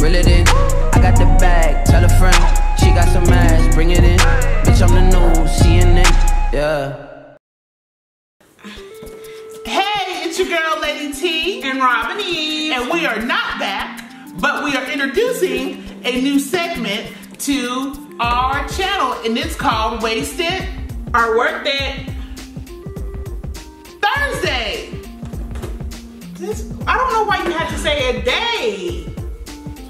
reel it in. I got the bag, tell a friend, she got some ass, bring it in. Bitch, I'm the new CNN, yeah. Hey, it's your girl Lady T and Robin E, and we are not back, but we are introducing a new segment to our channel, and it's called Waste It or Worth It Thursday. I don't know why you had to say a day.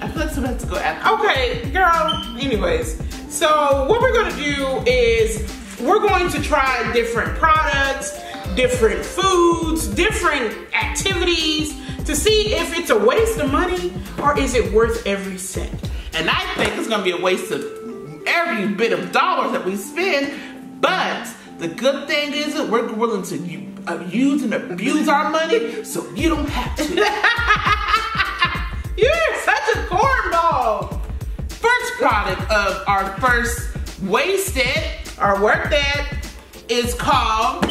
I feel like somebody has to go after. Okay, girl, anyways. So what we're gonna do is we're going to try different products, different foods, different activities to see if it's a waste of money or is it worth every cent. And I think it's gonna be a waste of every bit of dollars that we spend, but the good thing is that we're willing to use and abuse our money so you don't have to. You're such a cornball. First product of our first Waste It or Worth It is called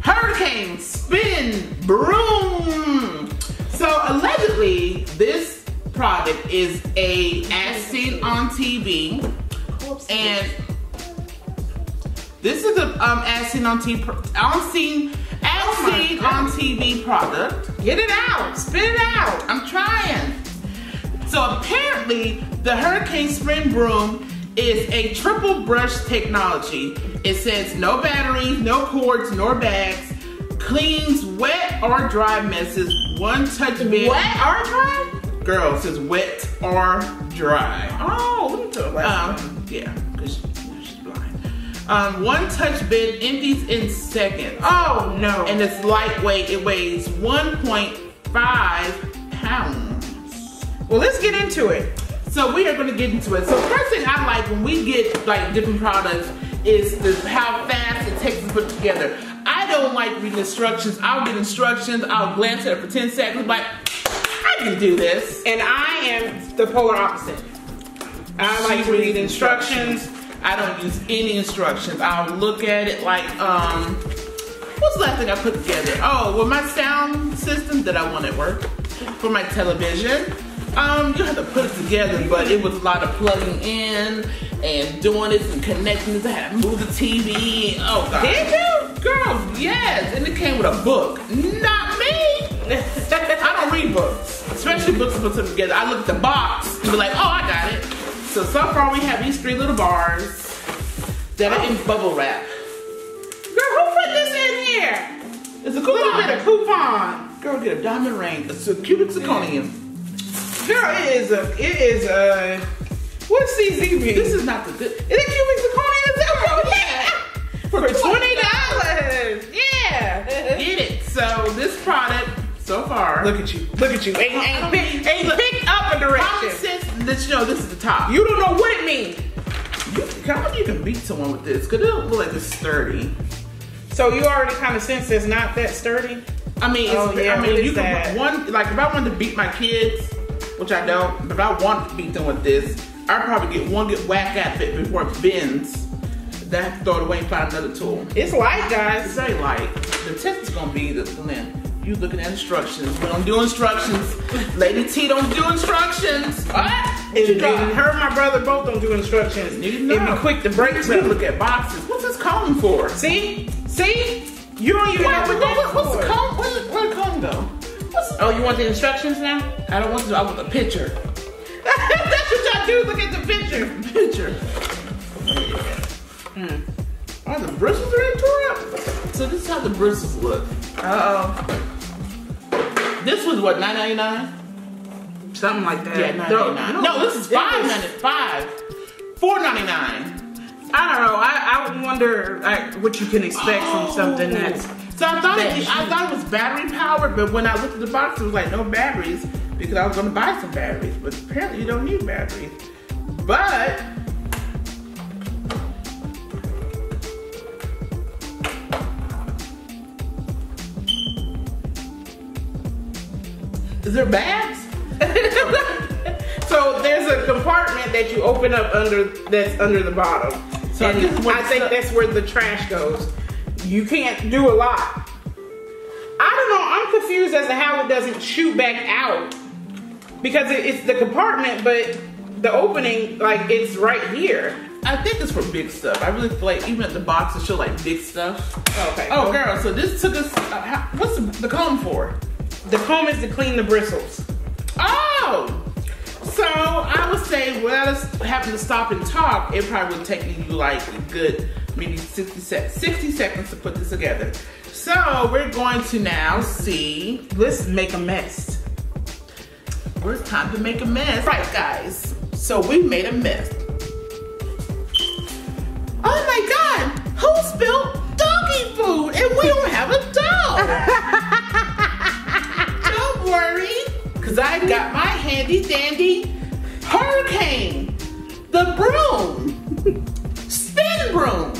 Hurricane Spin Broom. So allegedly this product is as seen on TV, and this is a as seen on TV product. Get it out, spit it out. I'm trying. So apparently, the Hurricane Spin Broom is a triple brush technology. It says no batteries, no cords, nor bags. Cleans wet or dry messes. One touch bit. Wet or dry? Girl, it says wet or dry. Oh, what are you talking about? Yeah. One touch bin empties in seconds. Oh no. And it's lightweight, it weighs 1.5 pounds. Well, let's get into it. So we are gonna get into it. So first thing I like when we get like different products is how fast it takes to put it together. I don't like reading instructions. I'll get instructions, I'll glance at it for 10 seconds, like, I can do this. And I am the polar opposite. I like to read instructions. I don't use any instructions. I'll look at it like, what's the last thing I put together? Oh, well, my sound system that I want at work for my television. You have to put it together, but it was a lot of plugging in and doing this and connecting this. I had to move the TV. Oh, God. Did you? Girl, yes. And it came with a book. Not me. I don't read books, especially books put together. I look at the box and be like, oh, I got it. So, so far we have these three little bars that are in bubble wrap. Girl, who put this in here? It's a little bit of coupon. Girl, get a diamond ring. It's a cubic zirconium. Girl, it is a, what's CZB? This is not the good, is it cubic zirconium? Oh, yeah. For $20. Yeah. Get it. So this product, so far. Look at you, ain't picked up a direction. Common sense, that you know this is the top. You don't know what it means. How you can beat someone with this? Cause it don't look like it's sturdy. So you already kind of sense it's not that sturdy? I mean, if I wanted to beat my kids, which I don't, but if I want to beat them with this, I'd probably get whack at it before it bends. Then I have to throw it away and find another tool. It's light, guys. It's very light. The test is gonna be this length. You looking at instructions. We don't do instructions. Lady T don't do instructions. What? And her and my brother both don't do instructions. You know. It'd be quick to break. We look at boxes. What's this comb for? See? See? You don't even know what's the comb? Where'd the comb go? Oh, you want the instructions now? I don't want to. I want the picture. That's what y'all do. Look at the picture. Picture. Yeah. Mm. Oh, the bristles are tore up. So this is how the bristles look. Uh-oh. This was what, $9.99? Something like that. Yeah, $9.99. No, this is $5.95. $4.99. I don't know. I wonder what you can expect from something that's. So I thought it was battery powered, but when I looked at the box, it was like no batteries because I was going to buy some batteries. But apparently, you don't need batteries. But is there bags? So there's a compartment that you open up that's under the bottom. So and I think that's where the trash goes. You can't do a lot. I don't know, I'm confused as to how it doesn't shoot back out. because it's the compartment, but the opening, like, it's right here. I think it's for big stuff. I really feel like even at the box it show like big stuff. Okay. Oh girl, so this took us, what's the comb for? The comb is to clean the bristles. Oh! So I would say without us having to stop and talk, it probably would take you like a good maybe 60 seconds to put this together. So we're going to now see, let's make a mess. Well, it's time to make a mess. Right guys, so we made a mess. Oh my God, who spilled doggy food? And we don't have a dog. Don't worry, because I got my handy dandy Hurricane, the broom, spin broom,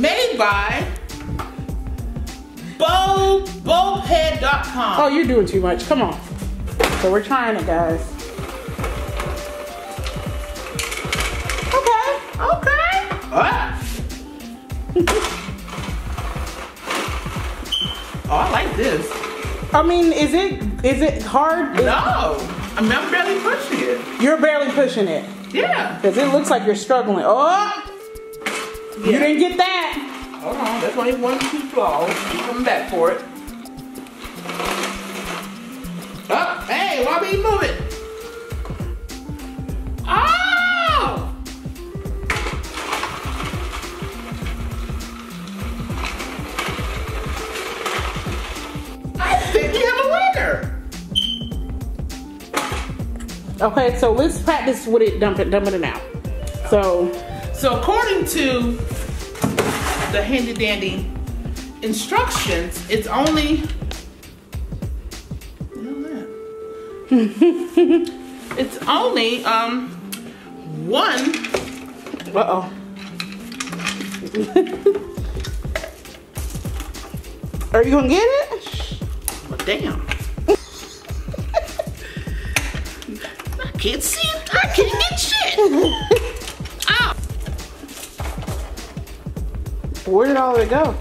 made by bulbhead.com. Oh, you're doing too much, come on. So we're trying it, guys. Okay, okay. Oh, I like this. I mean, is it hard? No, I'm barely pushing it. You're barely pushing it? Yeah. Because it looks like you're struggling. Oh, yeah. You didn't get that. Hold on, that's only one, two flaws. You coming back for it. Oh, hey, why we move it? Oh! Okay, so let's practice with it, dumping it out. So according to the handy dandy instructions, it's only, it's only one. Uh oh. Are you gonna get it? Well, damn. Can't see it. I can't get shit. Ow. Where did all of it go?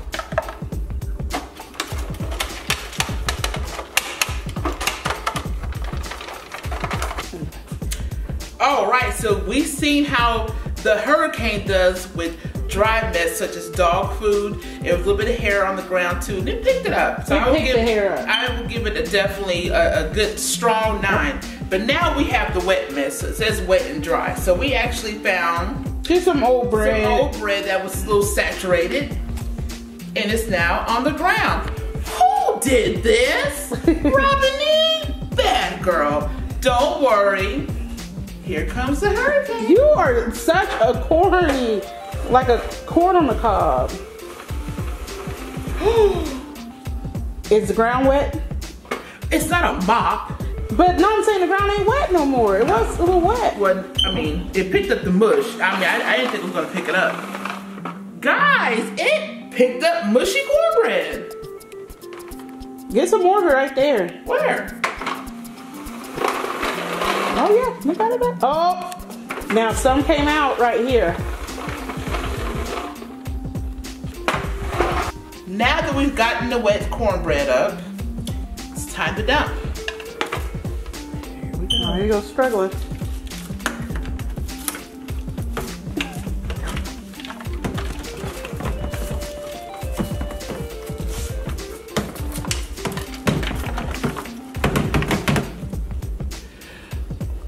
All right, so we've seen how the Hurricane does with dry mess such as dog food. It was a little bit of hair on the ground too. They picked it up. So I will give it a definitely a good strong 9. But now we have the wet mess. So it says wet and dry. So we actually found just some old bread. Some old bread that was a little saturated, and it's now on the ground. Who did this? Robin E, bad girl. Don't worry. Here comes the hurricane. You are such a corny, like a corn on the cob. Is the ground wet? It's not a mop. But no, I'm saying the ground ain't wet no more. It was a little wet. Well, I mean, it picked up the mush. I mean, I didn't think it was gonna pick it up. Guys, it picked up mushy cornbread. Get some mortar right there. Where? Oh yeah, we got it back. Oh, now some came out right here. Now that we've gotten the wet cornbread up, it's time to dump. Oh, here you go, struggling. What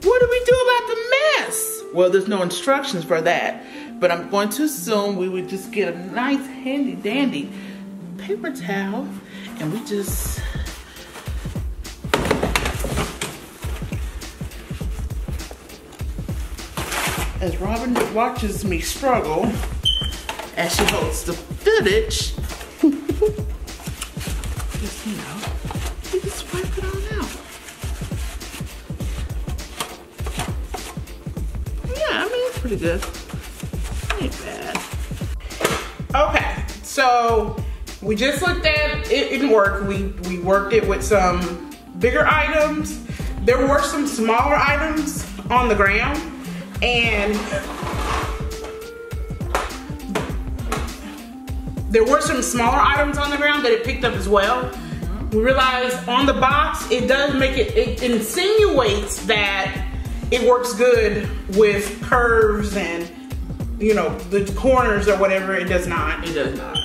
do we do about the mess? Well, there's no instructions for that, but I'm going to assume we would just get a nice handy dandy paper towel and we just as Robin watches me struggle as she holds the footage, just, you know, you just wipe it all out. Yeah, I mean, it's pretty good. Ain't bad. Okay, so we just looked at it, didn't work. We worked it with some bigger items. There were some smaller items on the ground. And there were some smaller items on the ground that it picked up as well. Mm-hmm. We realized on the box, it does make it, it insinuates that it works good with curves and, you know, the corners or whatever. It does not. It does not.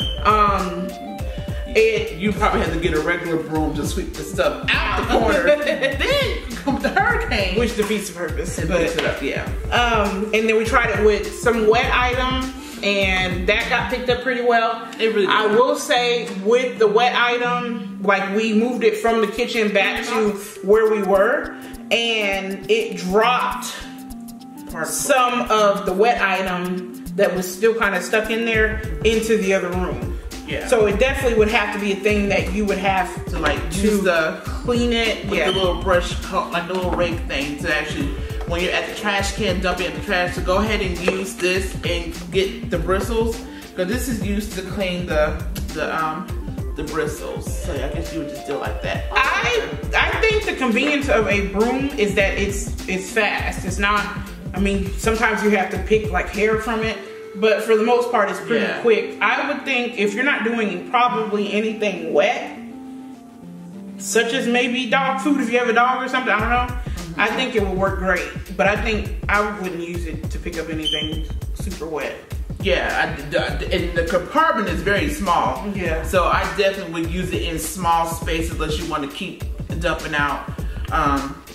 You probably have to get a regular broom to sweep the stuff out the corner. Then comes the hurricane, which defeats the purpose. It mixes it up, yeah. And then we tried it with some wet item, and that got picked up pretty well. It really did. I will say, with the wet item, like, we moved it from the kitchen back to where we were, and it dropped some of the wet item that was still kind of stuck in there into the other room. Yeah. So it definitely would have to be a thing that you would have to, like, use the clean it with the little brush, like the little rake thing, to actually, when you're at the trash can dumping at the trash, to go ahead and use this and get the bristles, because this is used to clean the bristles. So I guess you would just do it like that. I think the convenience of a broom is that it's fast. It's not. I mean, sometimes you have to pick like hair from it, but for the most part, it's pretty quick. I would think if you're not doing probably anything wet, such as maybe dog food, if you have a dog or something, I don't know, I think it would work great. But I think I wouldn't use it to pick up anything super wet. Yeah, and the compartment is very small. Yeah. So I definitely would use it in small spaces unless you want to keep dumping out,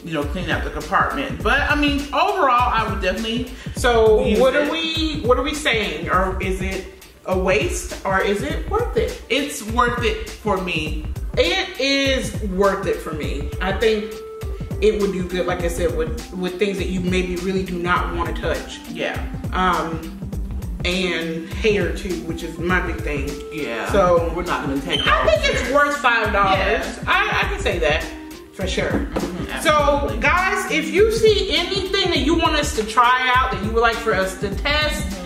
you know, clean out the compartment. But I mean, overall, I would definitely. So what are we saying? Or is it a waste, or is it worth it? It's worth it for me. It is worth it for me. I think it would do good, like I said, with things that you maybe really do not want to touch. Yeah. And hair too, which is my big thing. Yeah. So we're not gonna take that. I think it's worth $5. Yeah. I can say that for sure. So guys, if you see anything that you want us to try out, that you would like for us to test,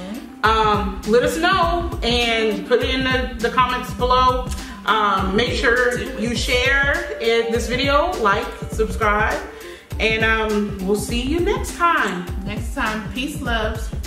let us know and put it in the comments below. Make sure you share this video, like, subscribe, and we'll see you next time. Peace, loves.